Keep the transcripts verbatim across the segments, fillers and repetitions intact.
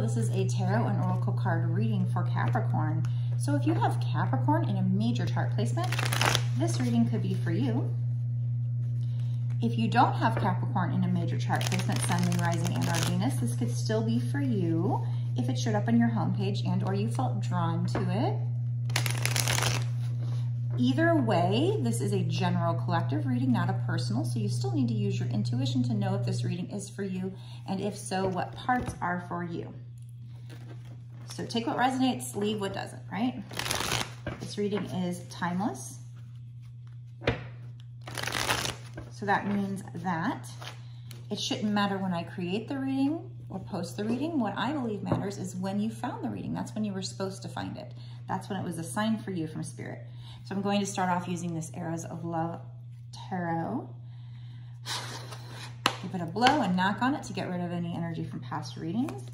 This is a tarot and oracle card reading for Capricorn. So if you have Capricorn in a major chart placement, this reading could be for you. If you don't have Capricorn in a major chart placement, Sun, Moon, Rising, and or Venus, this could still be for you if it showed up on your homepage and or you felt drawn to it. Either way, this is a general collective reading, not a personal, so you still need to use your intuition to know if this reading is for you, and if so, what parts are for you. So take what resonates, leave what doesn't, right? This reading is timeless. So that means that it shouldn't matter when I create the reading or post the reading. What I believe matters is when you found the reading. That's when you were supposed to find it. That's when it was assigned for you from Spirit. So I'm going to start off using this Arrows of Love Tarot. Give it a blow and knock on it to get rid of any energy from past readings.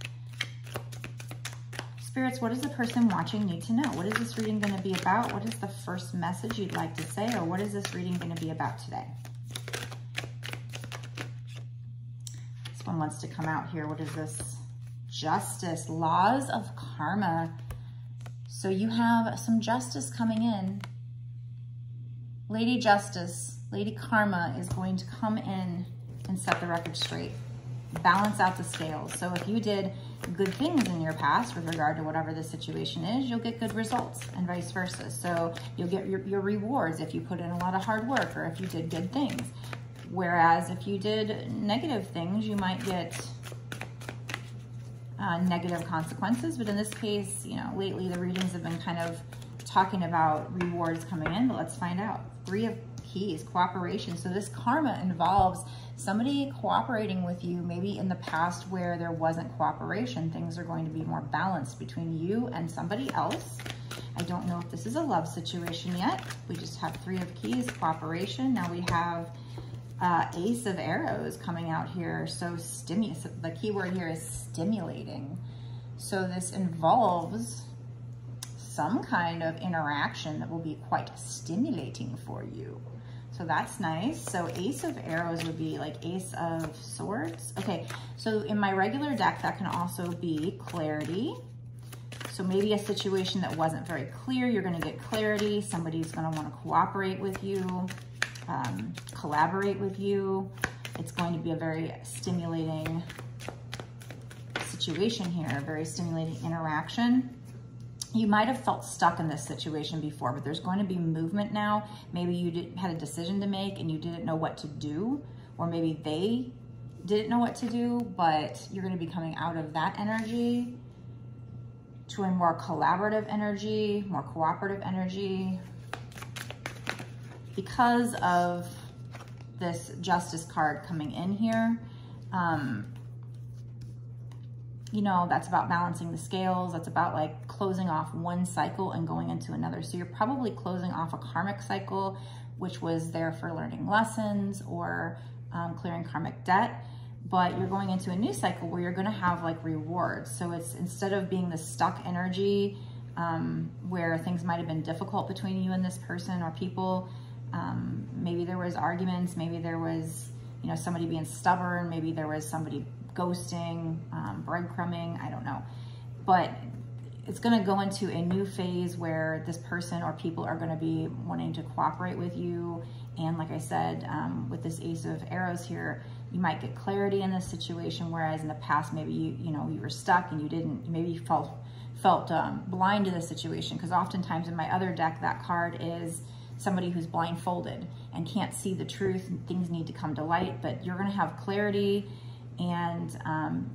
Spirits, what does the person watching need to know? What is this reading going to be about? What is the first message you'd like to say? Or what is this reading going to be about today? This one wants to come out here. What is this? Justice, laws of karma. So you have some justice coming in. Lady Justice, Lady Karma is going to come in and set the record straight. Balance out the scales. So if you did good things in your past with regard to whatever the situation is, you'll get good results and vice versa. So you'll get your, your rewards if you put in a lot of hard work or if you did good things. Whereas if you did negative things, you might get uh, negative consequences. But in this case, you know, lately the readings have been kind of talking about rewards coming in, but let's find out. Three of Keys, cooperation. So this karma involves somebody cooperating with you, maybe in the past where there wasn't cooperation. Things are going to be more balanced between you and somebody else. I don't know if this is a love situation yet. We just have Three of Keys, cooperation. Now we have uh, Ace of Arrows coming out here. So stimu- the key word here is stimulating. So this involves some kind of interaction that will be quite stimulating for you. So that's nice. So Ace of Arrows would be like Ace of Swords. Okay, so in my regular deck, that can also be clarity. So maybe a situation that wasn't very clear, you're gonna get clarity. Somebody's gonna wanna cooperate with you, um, collaborate with you. It's going to be a very stimulating situation here, a very stimulating interaction. You might have felt stuck in this situation before, but there's going to be movement now. Maybe you did, had a decision to make and you didn't know what to do, or maybe they didn't know what to do, but you're going to be coming out of that energy to a more collaborative energy, more cooperative energy. Because of this Justice card coming in here, um, you know, that's about balancing the scales. That's about like closing off one cycle and going into another. So you're probably closing off a karmic cycle, which was there for learning lessons or um, clearing karmic debt. But you're going into a new cycle where you're gonna have like rewards. So it's instead of being this stuck energy um, where things might've been difficult between you and this person or people, um, maybe there was arguments, maybe there was, you know, somebody being stubborn, maybe there was somebody ghosting, um, breadcrumbing, I don't know. But it's gonna go into a new phase where this person or people are gonna be wanting to cooperate with you. And like I said, um, with this Ace of Arrows here, you might get clarity in this situation, whereas in the past, maybe you, you know, you were stuck and you didn't, maybe you felt, felt um, blind to the situation. Because oftentimes in my other deck, that card is somebody who's blindfolded and can't see the truth and things need to come to light, but you're gonna have clarity. And um,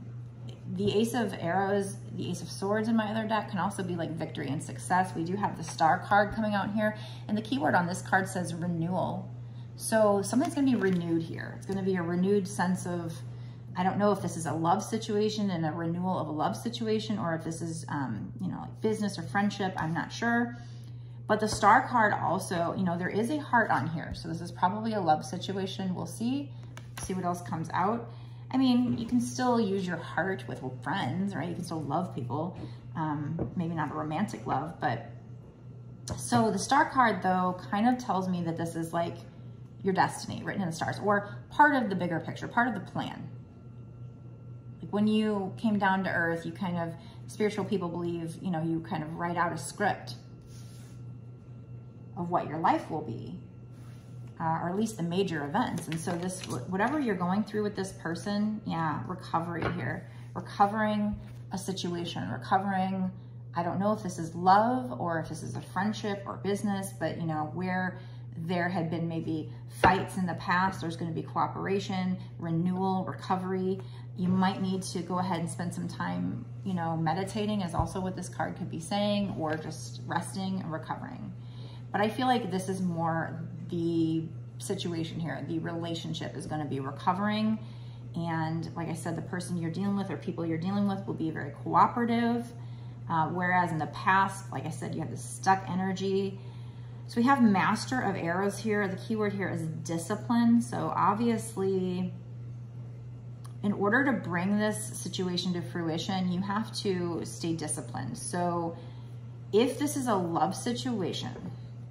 the Ace of Arrows, the Ace of Swords in my other deck can also be like victory and success. We do have the Star card coming out here. And the keyword on this card says renewal. So something's gonna be renewed here. It's gonna be a renewed sense of, I don't know if this is a love situation and a renewal of a love situation, or if this is, um, you know, like business or friendship, I'm not sure. But the Star card also, you know, there is a heart on here. So this is probably a love situation. We'll see, see what else comes out. I mean, you can still use your heart with friends, right? You can still love people. Um, maybe not a romantic love, but... So the Star card, though, kind of tells me that this is like your destiny written in the stars, or part of the bigger picture, part of the plan. when you came down to earth, you kind of, spiritual people believe, you know, you kind of write out a script of what your life will be, uh, or at least the major events. And so this, whatever you're going through with this person, yeah, recovery here, recovering a situation, recovering, I don't know if this is love or if this is a friendship or business, but you know, where there had been maybe fights in the past, there's going to be cooperation, renewal, recovery. You might need to go ahead and spend some time, you know, meditating is also what this card could be saying, or just resting and recovering. But I feel like this is more the situation here. The relationship is going to be recovering. And like I said, the person you're dealing with or people you're dealing with will be very cooperative. Uh, whereas in the past, like I said, you have this stuck energy. So we have Master of Arrows here. The keyword here is discipline. So obviously, in order to bring this situation to fruition, you have to stay disciplined. So if this is a love situation,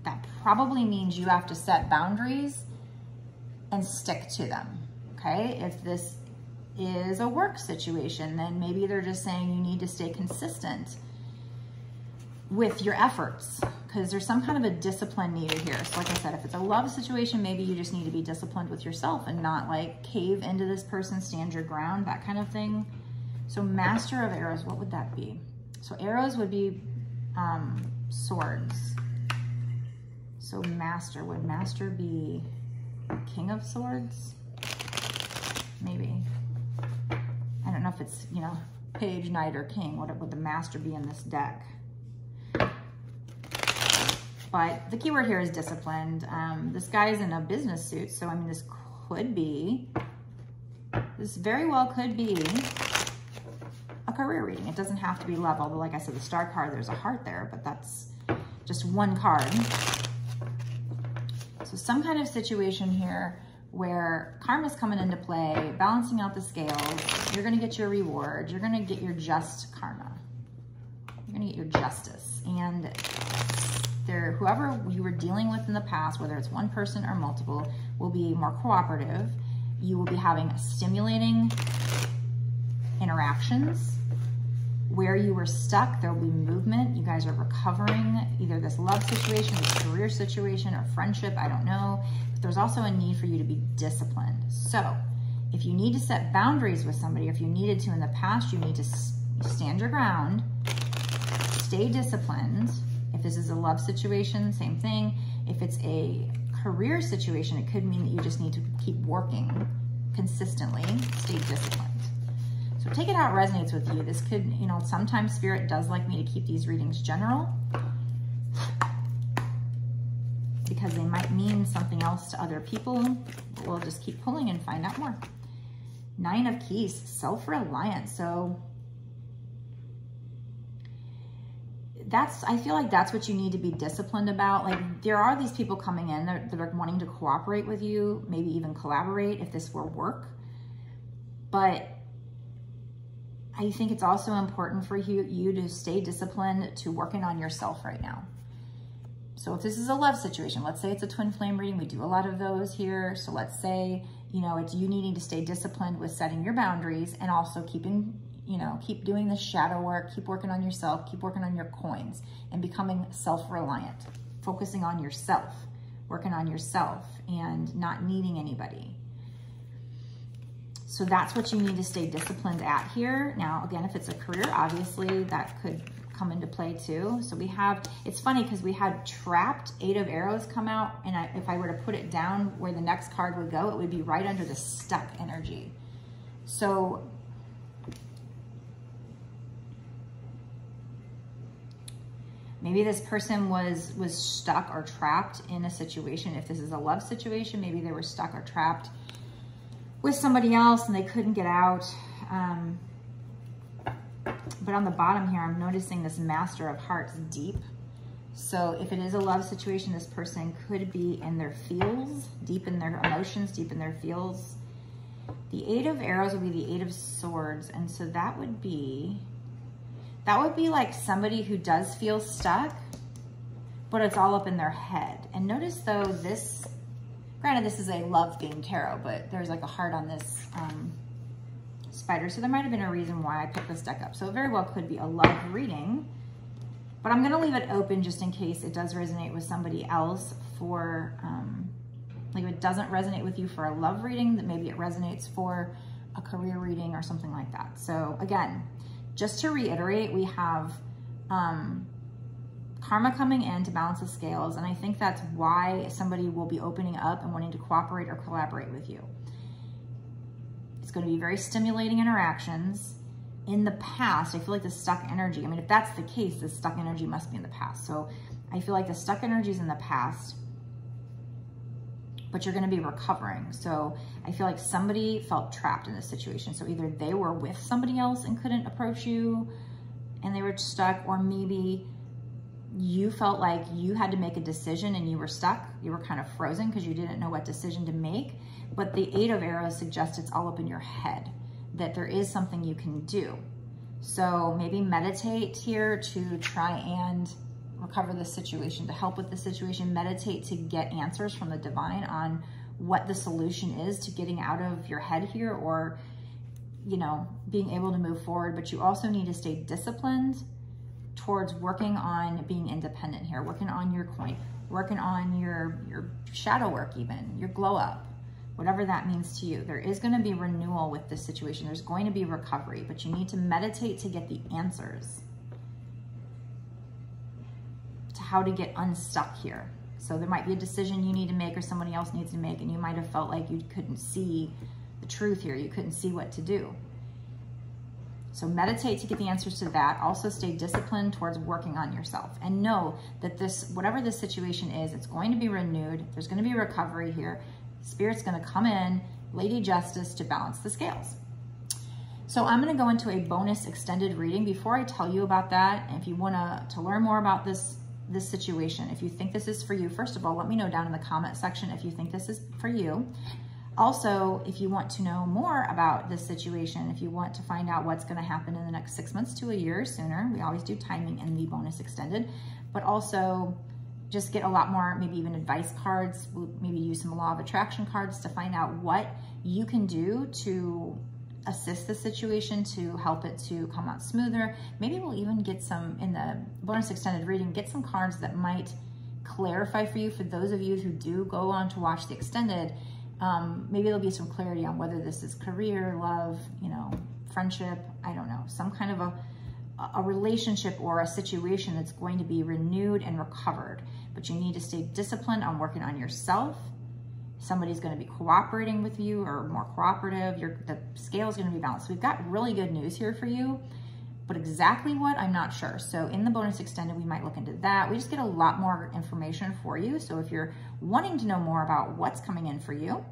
that probably means you have to set boundaries and stick to them, okay? If this is a work situation, then maybe they're just saying you need to stay consistent with your efforts, because there's some kind of a discipline needed here. So like I said, if it's a love situation, maybe you just need to be disciplined with yourself and not like cave into this person, stand your ground, that kind of thing. So Master of Arrows, what would that be? So arrows would be um, swords. So master, would master be King of Swords? Maybe. I don't know if it's, you know, page, knight, or king. What would the master be in this deck? But the keyword here is disciplined. Um, this guy is in a business suit, so I mean, this could be, this very well could be a career reading. It doesn't have to be love, although like I said, the star card, there's a heart there, but that's just one card. So some kind of situation here where karma's coming into play, balancing out the scales, you're gonna get your reward, you're gonna get your just karma. You're gonna get your justice. And there, whoever you were dealing with in the past, whether it's one person or multiple, will be more cooperative. You will be having stimulating interactions. Where you were stuck, there will be movement. You guys are recovering either this love situation, this career situation, or friendship, I don't know. But there's also a need for you to be disciplined. So if you need to set boundaries with somebody, or if you needed to in the past, you need to stand your ground, stay disciplined. If this is a love situation, same thing. If it's a career situation, it could mean that you just need to keep working consistently, stay disciplined. So take it out, resonates with you. This could, you know, sometimes spirit does like me to keep these readings general because they might mean something else to other people. But we'll just keep pulling and find out more. Nine of Keys, self-reliance. So that's, I feel like that's what you need to be disciplined about. Like, there are these people coming in that, that are wanting to cooperate with you, maybe even collaborate if this were work. But I think it's also important for you, you to stay disciplined to working on yourself right now. So if this is a love situation, let's say it's a twin flame reading. We do a lot of those here. So let's say, you know, it's you needing to stay disciplined with setting your boundaries and also keeping, you know, keep doing the shadow work, keep working on yourself, keep working on your coins and becoming self-reliant, focusing on yourself, working on yourself and not needing anybody. So that's what you need to stay disciplined at here. Now, again, if it's a career, obviously that could come into play too. So we have, it's funny because we had trapped, Eight of Arrows come out. And I, if I were to put it down where the next card would go, it would be right under the stuck energy. So maybe this person was, was stuck or trapped in a situation. If this is a love situation, maybe they were stuck or trapped with somebody else and they couldn't get out. Um, but on the bottom here, I'm noticing this Master of Hearts, deep. So if it is a love situation, this person could be in their feels, deep in their emotions, deep in their feels. The Eight of Arrows would be the Eight of Swords. And so that would be... that would be like somebody who does feel stuck, but it's all up in their head. And notice though this, granted this is a love theme tarot, but there's like a heart on this um, spider. So there might have been a reason why I picked this deck up. So it very well could be a love reading, but I'm going to leave it open just in case it does resonate with somebody else for, um, like if it doesn't resonate with you for a love reading, that maybe it resonates for a career reading or something like that. So again, just to reiterate, we have um, karma coming in to balance the scales. And I think that's why somebody will be opening up and wanting to cooperate or collaborate with you. It's going to be very stimulating interactions. In the past, I feel like the stuck energy, I mean, if that's the case, the stuck energy must be in the past. So I feel like the stuck energy is in the past, but you're going to be recovering. So I feel like somebody felt trapped in this situation. So either they were with somebody else and couldn't approach you and they were stuck, or maybe you felt like you had to make a decision and you were stuck. You were kind of frozen because you didn't know what decision to make. But the Eight of Arrows suggests it's all up in your head, that there is something you can do. So maybe meditate here to try and recover the situation, to help with the situation. Meditate to get answers from the divine on what the solution is to getting out of your head here, or, you know, being able to move forward. But you also need to stay disciplined towards working on being independent here, working on your coin, working on your, your shadow work, even your glow up, whatever that means to you. There is going to be renewal with this situation. There's going to be recovery, but you need to meditate to get the answers to how to get unstuck here. So there might be a decision you need to make or somebody else needs to make, and you might have felt like you couldn't see the truth here. You couldn't see what to do. So meditate to get the answers to that. Also stay disciplined towards working on yourself, and know that this, whatever this situation is, it's going to be renewed. There's going to be recovery here. Spirit's going to come in, Lady Justice, to balance the scales. So I'm going to go into a bonus extended reading before I tell you about that. And if you want to, to learn more about this, this situation, if you think this is for you, first of all, let me know down in the comment section if you think this is for you. Also, if you want to know more about this situation, if you want to find out what's going to happen in the next six months to a year or sooner, we always do timing in the bonus extended, but also just get a lot more, maybe even advice cards, maybe use some law of attraction cards to find out what you can do to assist the situation, to help it to come out smoother. Maybe we'll even get some, in the bonus extended reading, get some cards that might clarify for you. For those of you who do go on to watch the extended, um, maybe there'll be some clarity on whether this is career, love, you know, friendship, I don't know, some kind of a, a relationship or a situation that's going to be renewed and recovered. But you need to stay disciplined on working on yourself. Somebody's going to be cooperating with you, or more cooperative. Your, the scale is going to be balanced. We've got really good news here for you, but exactly what, I'm not sure. So in the bonus extended, we might look into that. We just get a lot more information for you. So if you're wanting to know more about what's coming in for you,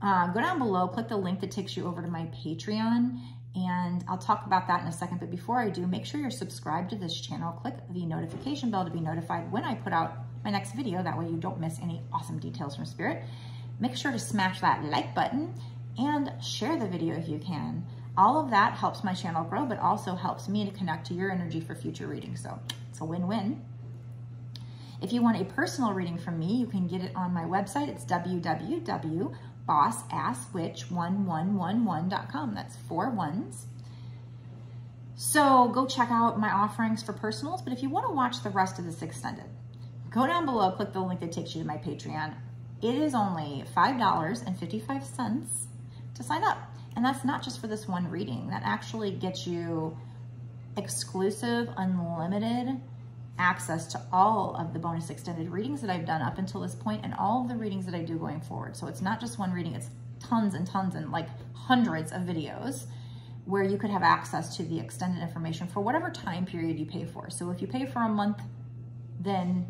uh, go down below, click the link that takes you over to my Patreon. And I'll talk about that in a second. But before I do, make sure you're subscribed to this channel. Click the notification bell to be notified when I put out my next video. That way you don't miss any awesome details from Spirit. Make sure to smash that like button and share the video if you can. All of that helps my channel grow, but also helps me to connect to your energy for future reading. So it's a win-win. If you want a personal reading from me, you can get it on my website. It's w w w dot boss ass witch one one one one dot com. boss ass witch one one one one dot com. That's four ones. So go check out my offerings for personals. But if you want to watch the rest of this extended, go down below, click the link that takes you to my Patreon. It is only five dollars and fifty-five cents to sign up. And that's not just for this one reading. That actually gets you exclusive, unlimited access to all of the bonus extended readings that I've done up until this point, and all of the readings that I do going forward. So it's not just one reading, it's tons and tons and like hundreds of videos where you could have access to the extended information for whatever time period you pay for. So if you pay for a month, then,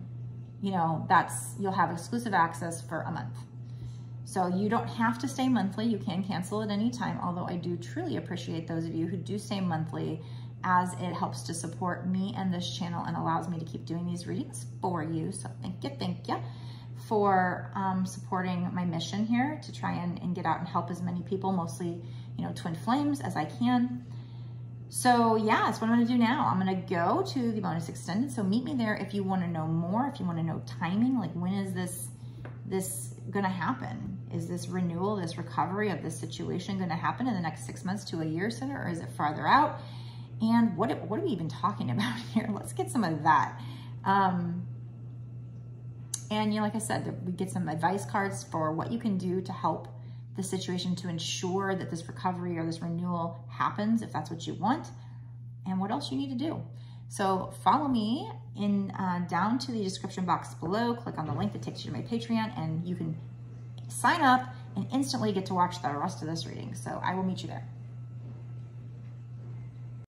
you know, that's, you'll have exclusive access for a month. So you don't have to stay monthly. You can cancel at any time, although I do truly appreciate those of you who do stay monthly, as it helps to support me and this channel and allows me to keep doing these readings for you. So thank you, thank you for um, supporting my mission here to try and, and get out and help as many people, mostly, you know, twin flames, as I can. So yeah, that's what I'm gonna do now. I'm gonna go to the bonus extended. So meet me there if you wanna know more, if you wanna know timing, like when is this, this going to happen? Is this renewal, this recovery of this situation going to happen in the next six months to a year sooner, or is it farther out? And what, what are we even talking about here? Let's get some of that. Um, and, you know, like I said, we get some advice cards for what you can do to help the situation to ensure that this recovery or this renewal happens, if that's what you want, and what else you need to do. So follow me in uh, down to the description box below. Click on the link that takes you to my Patreon, and you can sign up and instantly get to watch the rest of this reading. So I will meet you there.